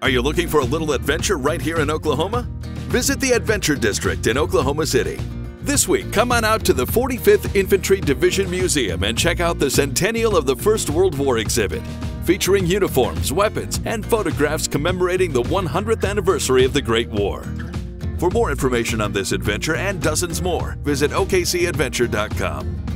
Are you looking for a little adventure right here in Oklahoma? Visit the Adventure District in Oklahoma City. This week, come on out to the 45th Infantry Division Museum and check out the Centennial of the First World War exhibit, featuring uniforms, weapons, and photographs commemorating the 100th anniversary of the Great War. For more information on this adventure and dozens more, visit okcadventure.com.